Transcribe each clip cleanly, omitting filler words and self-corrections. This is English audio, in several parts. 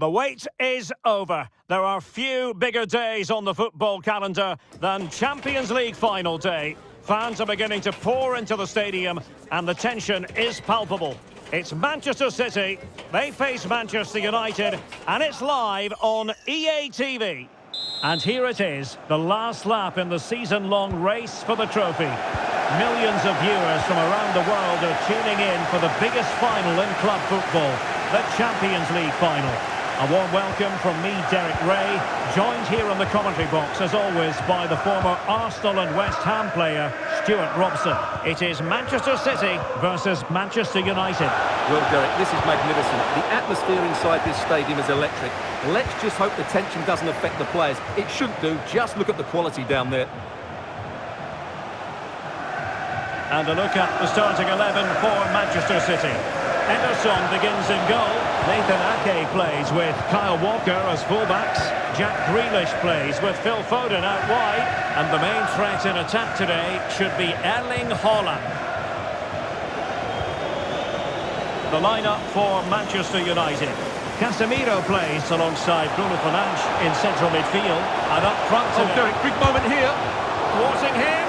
The wait is over. There are few bigger days on the football calendar than Champions League final day. Fans are beginning to pour into the stadium and the tension is palpable. It's Manchester City, they face Manchester United, and it's live on EA TV. And here it is, the last lap in the season-long race for the trophy. Millions of viewers from around the world are tuning in for the biggest final in club football, the Champions League final. A warm welcome from me, Derek Ray, joined here on the commentary box, as always, by the former Arsenal and West Ham player, Stuart Robson. It is Manchester City versus Manchester United. Well, Derek, this is magnificent. The atmosphere inside this stadium is electric. Let's just hope the tension doesn't affect the players. It shouldn't do. Just look at the quality down there. And a look at the starting 11 for Manchester City. Ederson begins in goal, Nathan Ake plays with Kyle Walker as fullbacks, Jack Grealish plays with Phil Foden out wide, and the main threat in attack today should be Erling Haaland. The lineup for Manchester United. Casemiro plays alongside Bruno Fernandes in central midfield, and up front to Derek, big moment here, thwarting him.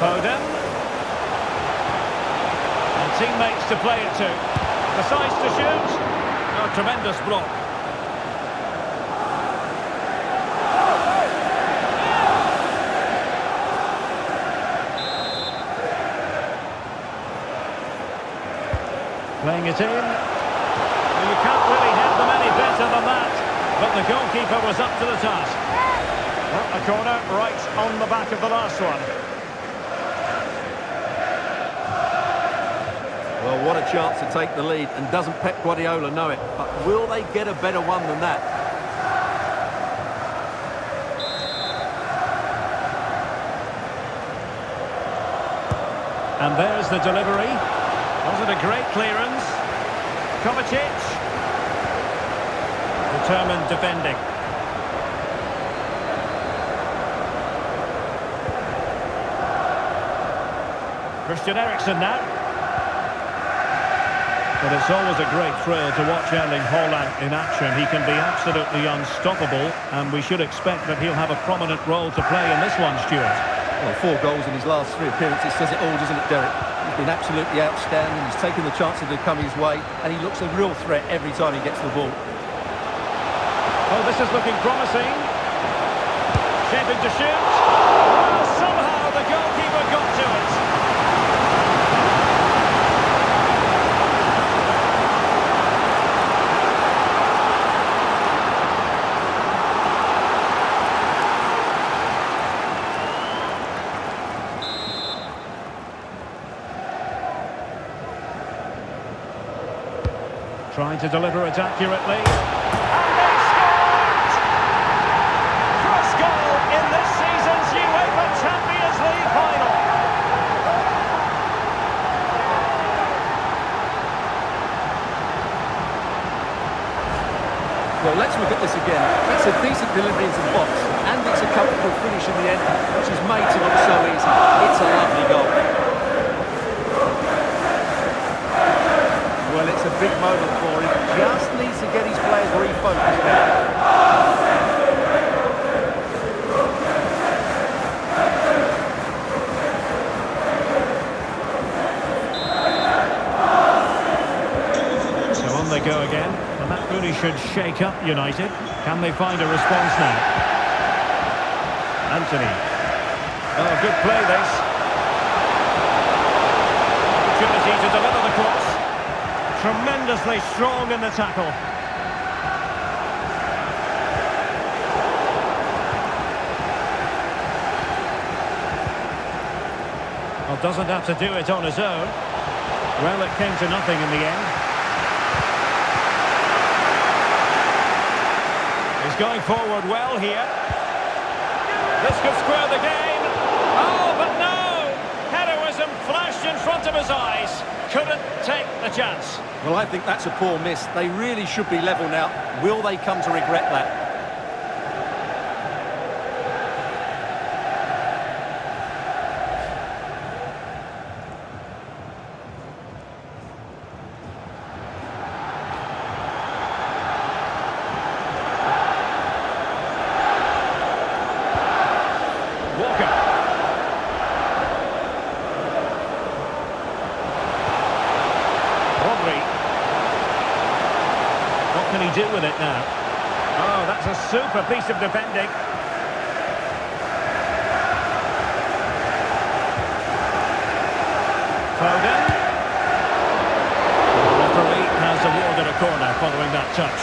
Foden. Teammates to play it to. Decides to shoot. A tremendous block. Playing it in. You can't really have them any better than that. But the goalkeeper was up to the task. Well, a corner right on the back of the last one. Well, what a chance to take the lead, and doesn't Pep Guardiola know it? But will they get a better one than that? And there's the delivery. Wasn't a great clearance. Kovacic. Determined defending. Christian Eriksen now. But it's always a great thrill to watch Erling Haaland in action. He can be absolutely unstoppable, and we should expect that he'll have a prominent role to play in this one, Stuart. Well, 4 goals in his last 3 appearances says it all, doesn't it, Derek? He's been absolutely outstanding. He's taken the chances that come his way, and he looks a real threat every time he gets the ball. Oh, this is looking promising. Shaping to shoot. Well, somehow the goalkeeper got to it. Trying to deliver it accurately. And they scored! First goal in this season's UEFA Champions League final. Well, let's look at this again. That's a decent delivery into the box, and it's a comfortable finish in the end, which is made to look so easy. It's a lovely goal. Well, it's a big moment for him. Just needs to get his players refocused now. So on they go again, and that really should shake up United. Can they find a response now? Anthony. Oh, good play this. Opportunity to deliver the cross. Tremendously strong in the tackle. Well, doesn't have to do it on his own. Well, it came to nothing in the end. He's going forward well here. This could square the game. Oh, but no! Heroism flashed in front of his eyes. Couldn't take the chance. Well, I think that's a poor miss. They really should be level now. Will they come to regret that? can he do with it now? Oh, that's a super piece of defending. Foden. The referee has awarded a corner following that touch.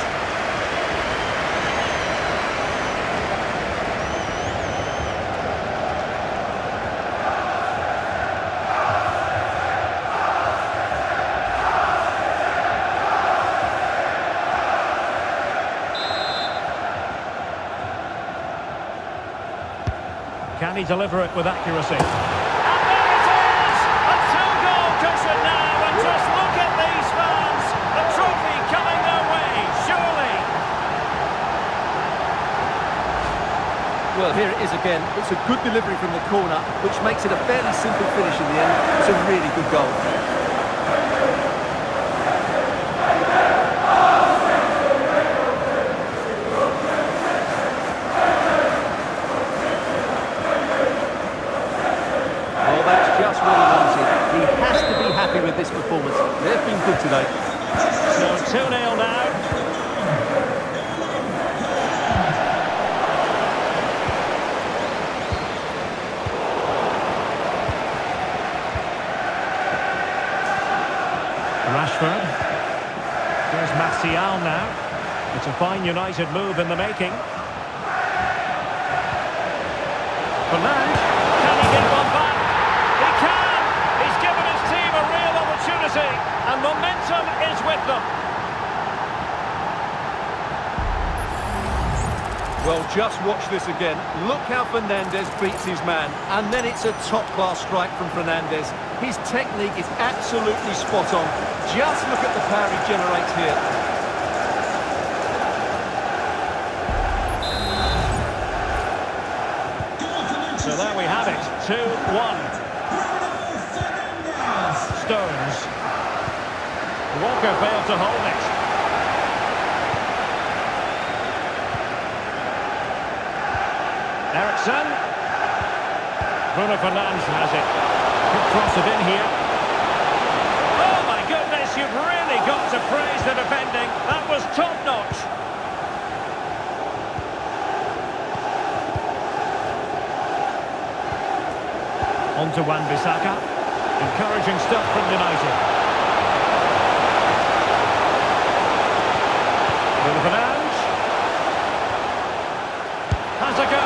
Can he deliver it with accuracy? And there it is! A two-goal cushion now, and just look at these fans! A trophy coming their way, surely! Well, here it is again. It's a good delivery from the corner, which makes it a fairly simple finish in the end. It's a really good goal. Rashford. There's Martial now. It's a fine United move in the making. Fernandes. Can he get one back? He can! He's given his team a real opportunity, and momentum is with them. Well, just watch this again. Look how Fernandes beats his man. And then it's a top-class strike from Fernandes. His technique is absolutely spot on. Just look at the power he generates here. So there we have it. 2-1. Stones. Walker failed to hold it. Eriksen. Bruno Fernandes has it. Could cross it in here. Oh my goodness, you've really got to praise the defending. That was top notch. On to Wan-Bissaka. Encouraging stuff from United. Bruno Fernandes. Has a go.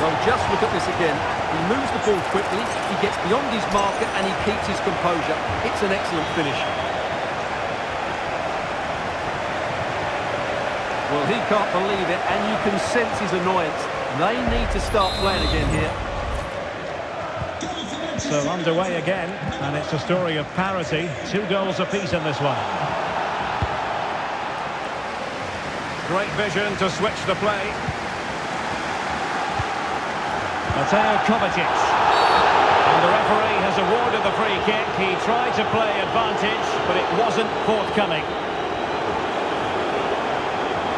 Well, just look at this again. He moves the ball quickly, he gets beyond his marker, and he keeps his composure. It's an excellent finish. Well, he can't believe it, and you can sense his annoyance. They need to start playing again here. So underway again, and it's a story of parity. 2 goals apiece in this one. Great vision to switch the play. Mateo Kovacic. And the referee has awarded the free kick. He tried to play advantage, but it wasn't forthcoming.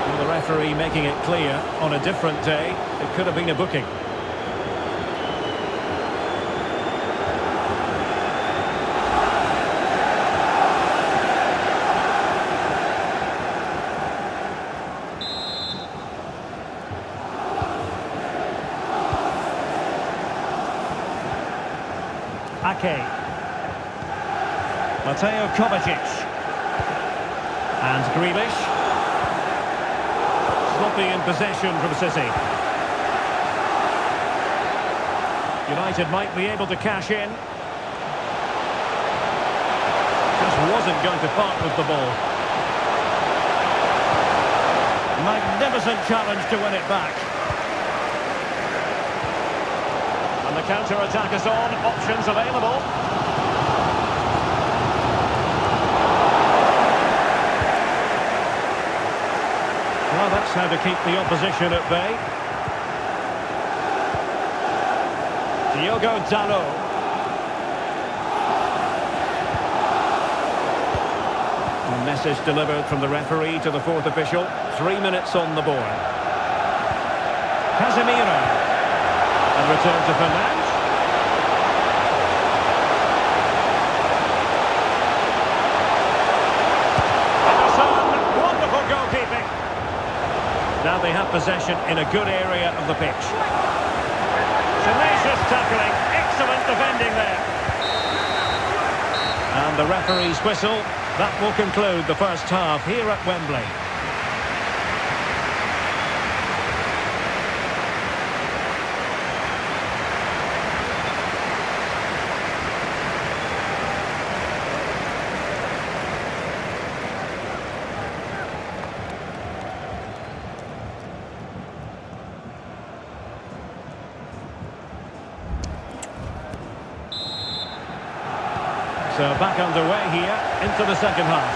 And the referee making it clear, on a different day, it could have been a booking. Ake, Mateo Kovacic, and Grealish, sloppy in possession from City. United might be able to cash in. Just wasn't going to part with the ball. Magnificent challenge to win it back. The counter-attack is on, options available. Well, that's how to keep the opposition at bay. Diogo Dalot. A message delivered from the referee to the fourth official. 3 minutes on the board. Casemiro. And return to Fernandes. Ederson, wonderful goalkeeping. Now they have possession in a good area of the pitch. Tenacious tackling, excellent defending there. And the referee's whistle. That will conclude the first half here at Wembley. So back underway here into the second half.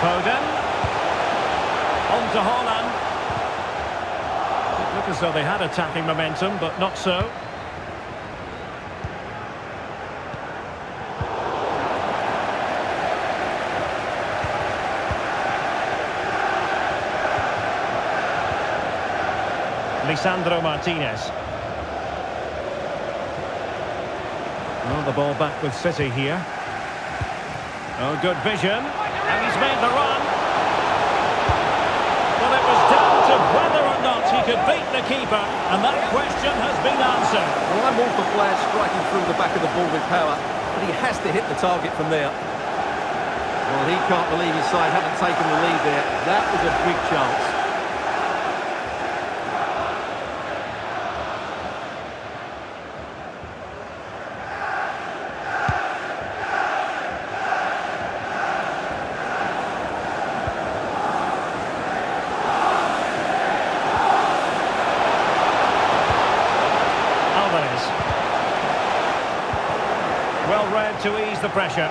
Foden. On to Haaland. It looked as though they had attacking momentum, but not so. Sandro Martinez. Oh, the ball back with City here. Oh, good vision. And he's made the run. Well, it was down to whether or not he could beat the keeper, and that question has been answered. Well, I'm all for players striking through the back of the ball with power, but he has to hit the target from there. Well, he can't believe his side haven't taken the lead there. That was a big chance. To ease the pressure.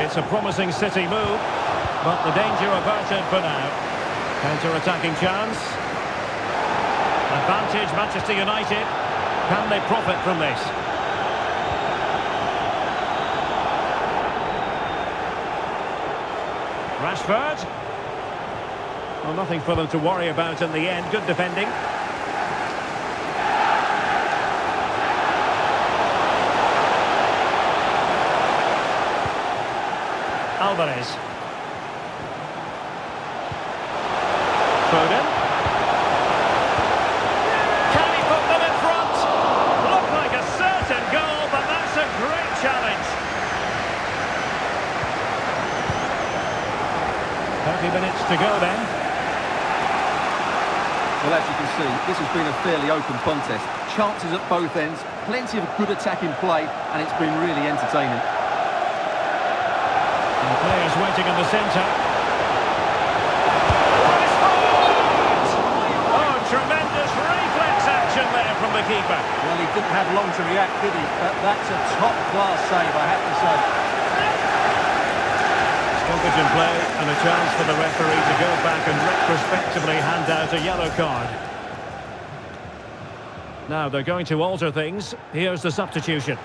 It's a promising City move, but the danger averted for now. Counter-attacking chance. Advantage Manchester United. Can they profit from this? Rashford. Well, nothing for them to worry about in the end. Good defending. Alvarez. Foden. Can he put them in front? Looked like a certain goal, but that's a great challenge. 30 minutes to go then. Well, as you can see, this has been a fairly open contest. Chances at both ends, plenty of good attacking play, and it's been really entertaining. And the players waiting in the centre. Oh, tremendous reflex action there from the keeper. Well, he didn't have long to react, did he? But that's a top-class save, I have to say. Stoppage in play and a chance for the referee to go back and retrospectively hand out a yellow card. Now they're going to alter things. Here's the substitution.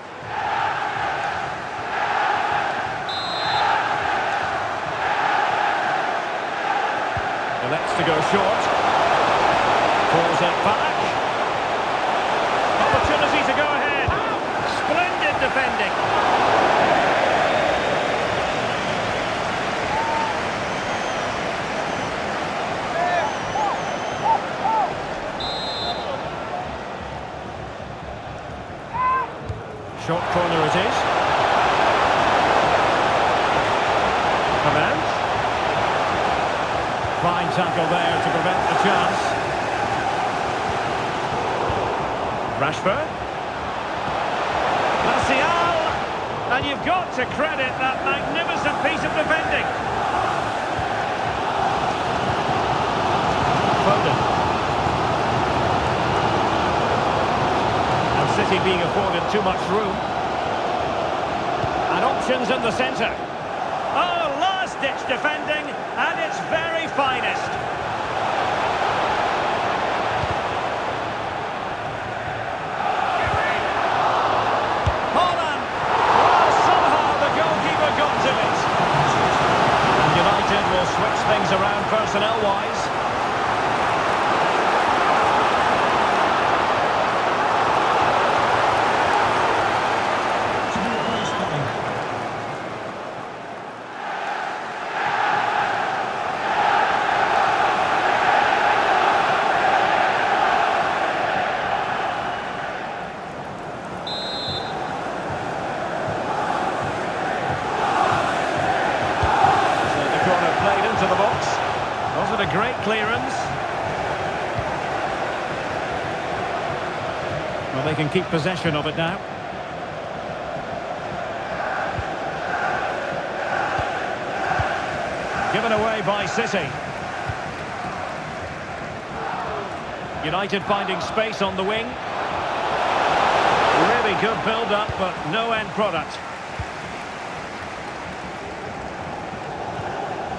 Elects to go short. Falls it back. Opportunity to go ahead. Splendid defending. Short corner it is. Fernandes. Fine tackle there to prevent the chance. Rashford. Martial. And you've got to credit that magnificent piece of defending. Foden. being afforded too much room, and options in the centre. Oh, last-ditch defending at its very finest. Haaland! Well, somehow the goalkeeper got to it. And United will switch things around personnel-wise. Well, they can keep possession of it now. Given away by City. United finding space on the wing. Really good build-up, but no end product.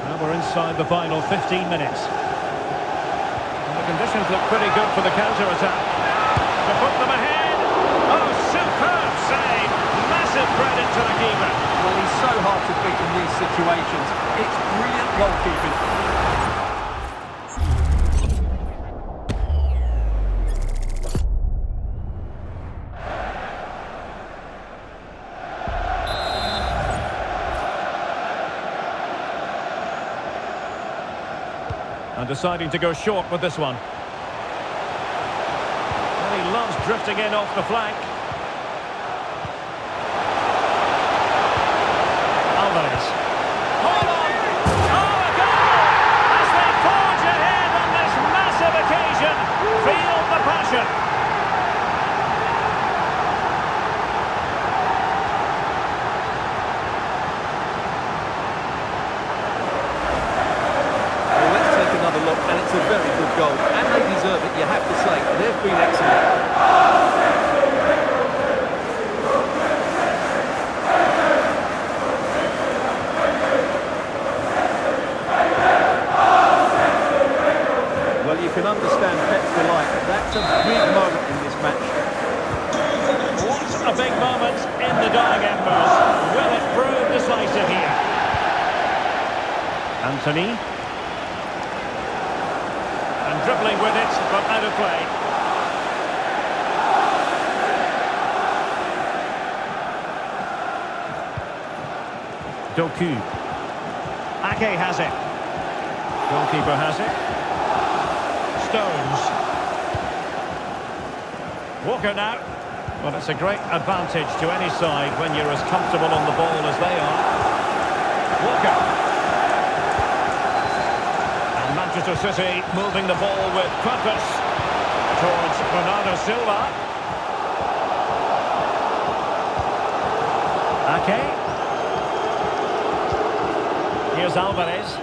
Now we're inside the final 15 minutes. And the conditions look pretty good for the counter-attack. To put them ahead. Oh, superb save. Massive credit to the keeper. Well, he's so hard to beat in these situations. It's brilliant goalkeeping. And deciding to go short with this one. Drifting in off the flank. Alvarez. Haaland! Oh, a goal! As they forge ahead on this massive occasion, feel the passion. Well, let's take another look, and it's a very good goal. And they deserve it, you have to say. They've been excellent. Anthony, and dribbling with it, but out of play. Doku. Ake has it. Goalkeeper has it. Stones. Walker now. Well, it's a great advantage to any side when you're as comfortable on the ball as they are. Walker. Manchester City moving the ball with purpose towards Bernardo Silva. Ake. Here's Alvarez.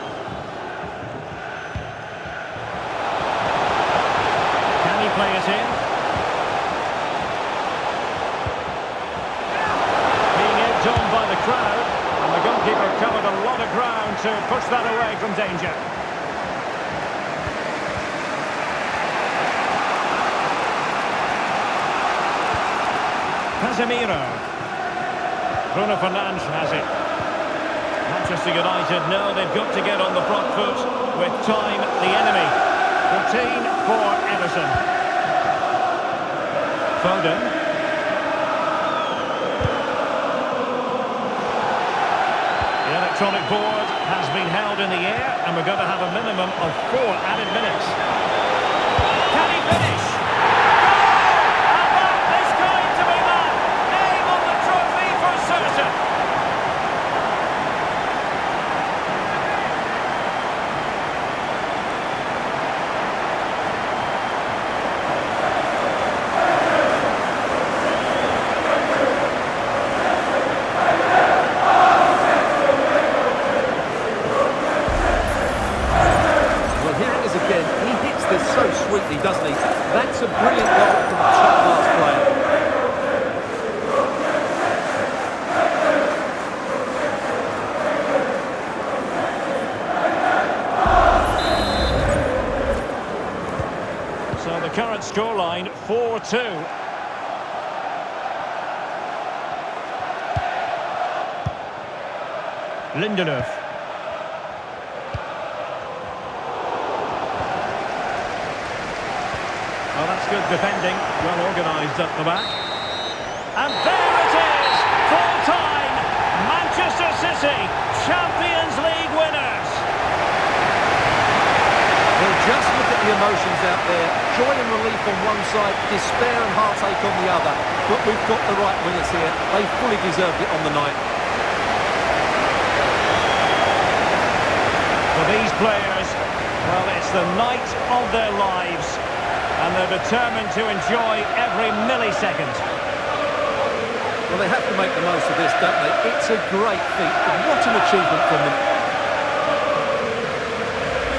Can he play it in? Being edged on by the crowd, and the goalkeeper covered a lot of ground to push that away from danger. Casemiro. Bruno Fernandes has it. Manchester United know they've got to get on the front foot with time the enemy. Routine for Ederson. Foden. The electronic board has been held in the air, and we're going to have a minimum of 4 added minutes. Can he finish? Doesn't he? That's 4-2. Lindelof. Oh, that's good defending. Well organised up the back. And there it is! Full time! Manchester City, Champions League winners! Well, just look at the emotions out there. Joy and relief on one side, despair and heartache on the other. But we've got the right winners here. They fully deserved it on the night. These players, well, it's the night of their lives, and they're determined to enjoy every millisecond. Well, they have to make the most of this, don't they? It's a great feat, and what an achievement from them.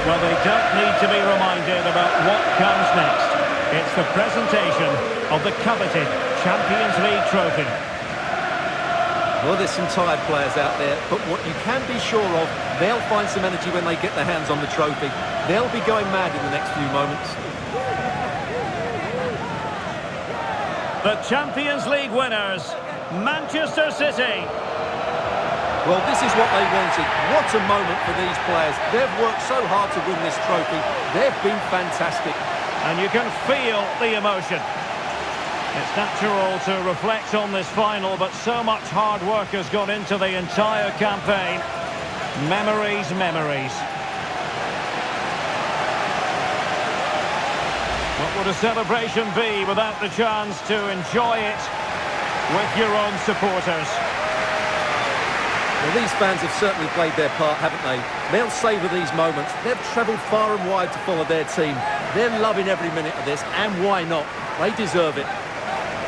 Well, they don't need to be reminded about what comes next. It's the presentation of the coveted Champions League trophy. Well, there's some tired players out there, but what you can be sure of, they'll find some energy when they get their hands on the trophy. They'll be going mad in the next few moments. The Champions League winners, Manchester City. Well, this is what they wanted. What a moment for these players. They've worked so hard to win this trophy. They've been fantastic. And you can feel the emotion. It's natural to reflect on this final, but so much hard work has gone into the entire campaign. Memories, memories. What would a celebration be without the chance to enjoy it with your own supporters? Well, these fans have certainly played their part, haven't they? They'll savour these moments. They've travelled far and wide to follow their team. They're loving every minute of this, and why not? They deserve it.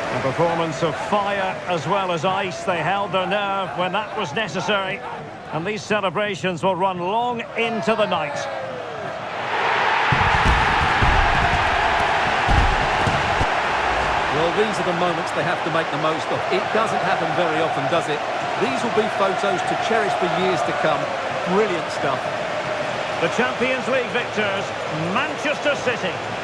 A performance of fire as well as ice. They held their nerve when that was necessary. And these celebrations will run long into the night. Well, these are the moments they have to make the most of. It doesn't happen very often, does it? These will be photos to cherish for years to come. Brilliant stuff. The Champions League victors, Manchester City.